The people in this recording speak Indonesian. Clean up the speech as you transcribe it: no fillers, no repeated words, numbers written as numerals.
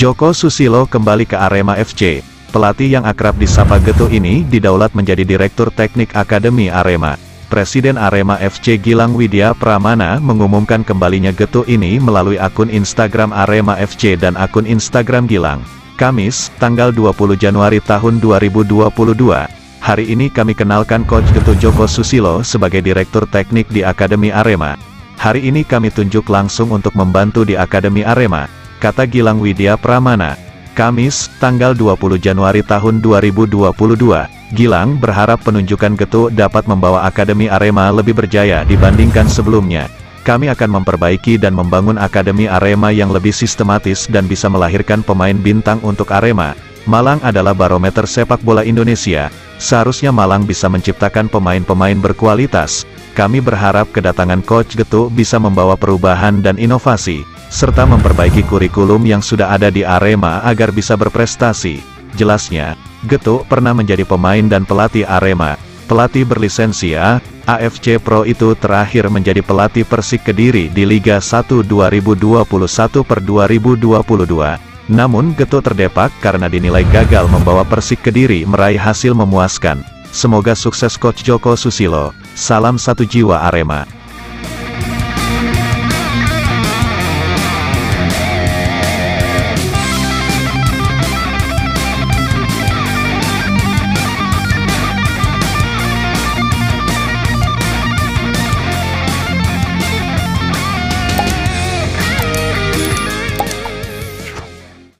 Joko Susilo kembali ke Arema FC. Pelatih yang akrab disapa Geto ini didaulat menjadi Direktur Teknik Akademi Arema. Presiden Arema FC Gilang Widya Pramana mengumumkan kembalinya Geto ini melalui akun Instagram Arema FC dan akun Instagram Gilang. Kamis, tanggal 20 Januari tahun 2022. Hari ini kami kenalkan Coach Geto Joko Susilo sebagai Direktur Teknik di Akademi Arema. Hari ini kami tunjuk langsung untuk membantu di Akademi Arema, kata Gilang Widya Pramana. Kamis, tanggal 20 Januari tahun 2022, Gilang berharap penunjukan Geto dapat membawa Akademi Arema lebih berjaya dibandingkan sebelumnya. Kami akan memperbaiki dan membangun Akademi Arema yang lebih sistematis dan bisa melahirkan pemain bintang untuk Arema. Malang adalah barometer sepak bola Indonesia. Seharusnya Malang bisa menciptakan pemain-pemain berkualitas. Kami berharap kedatangan Coach Geto bisa membawa perubahan dan inovasi, serta memperbaiki kurikulum yang sudah ada di Arema agar bisa berprestasi. Jelasnya, Geto pernah menjadi pemain dan pelatih Arema. Pelatih berlisensi AFC Pro itu terakhir menjadi pelatih Persik Kediri di Liga 1 2021-2022. Namun Geto terdepak karena dinilai gagal membawa Persik Kediri meraih hasil memuaskan. Semoga sukses Coach Joko Susilo. Salam satu jiwa Arema.